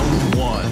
Round one.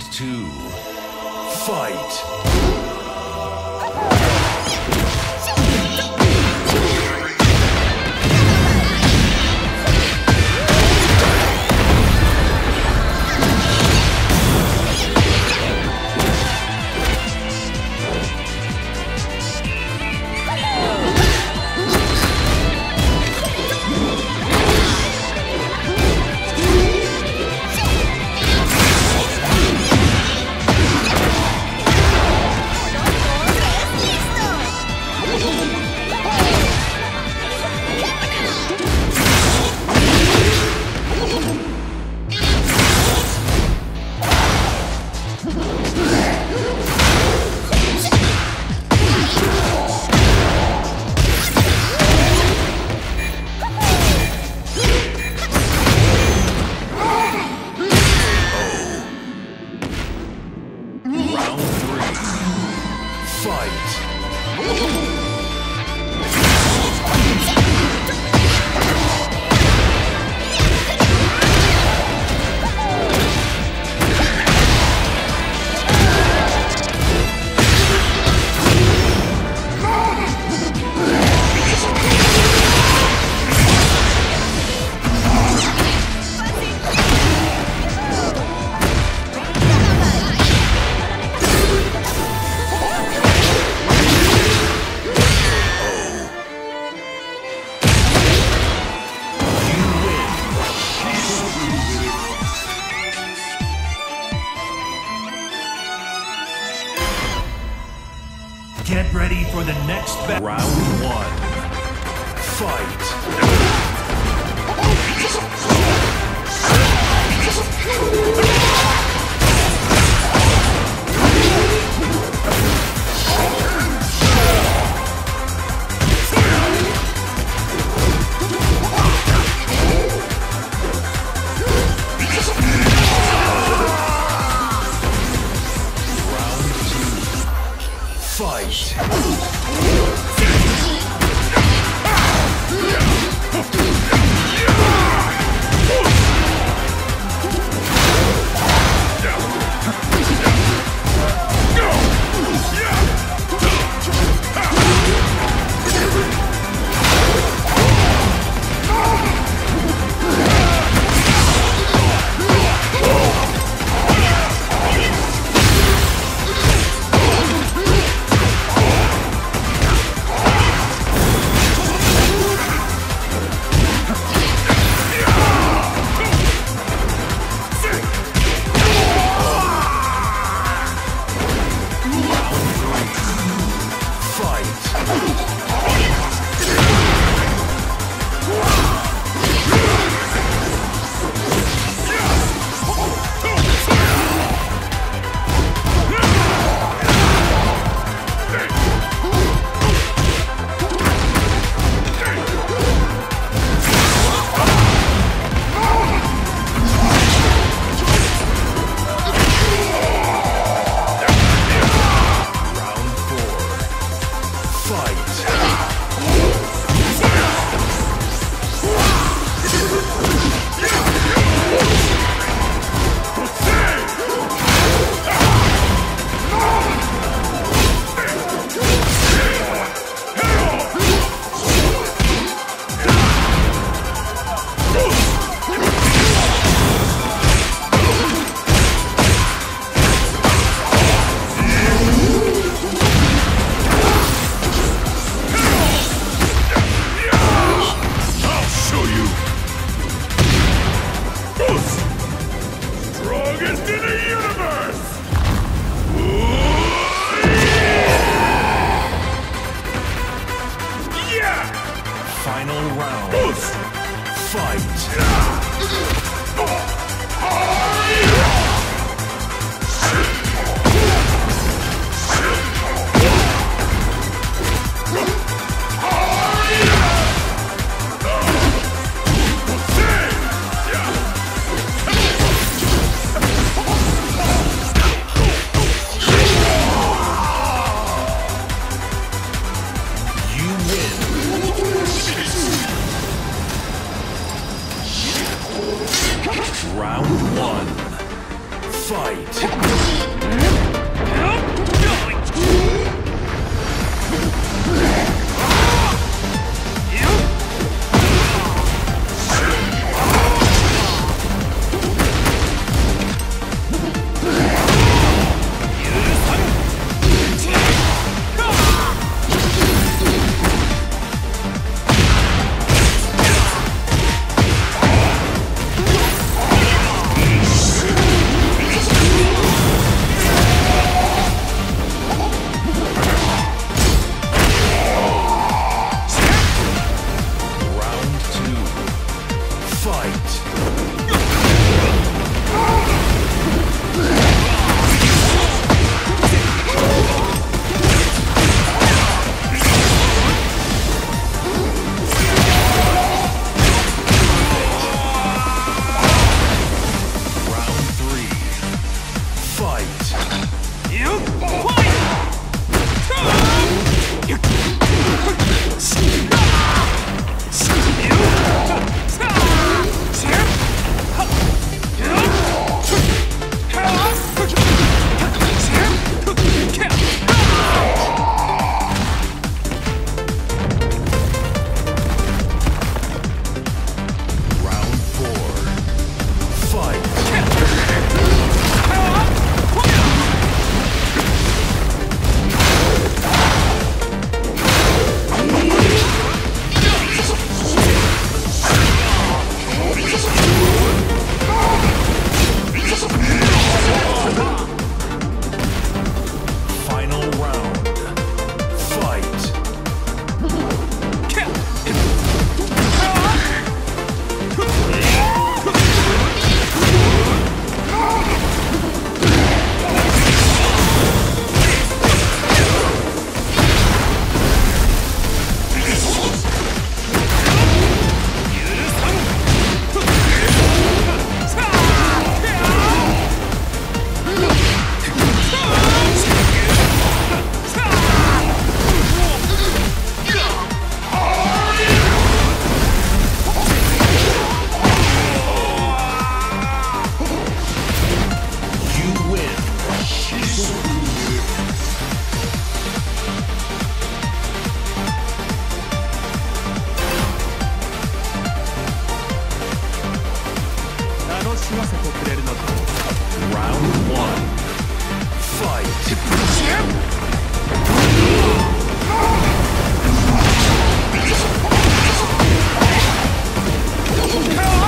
Round 2. Fight! Get ready for the next battle. Round 1. Fight! Round 1, fight!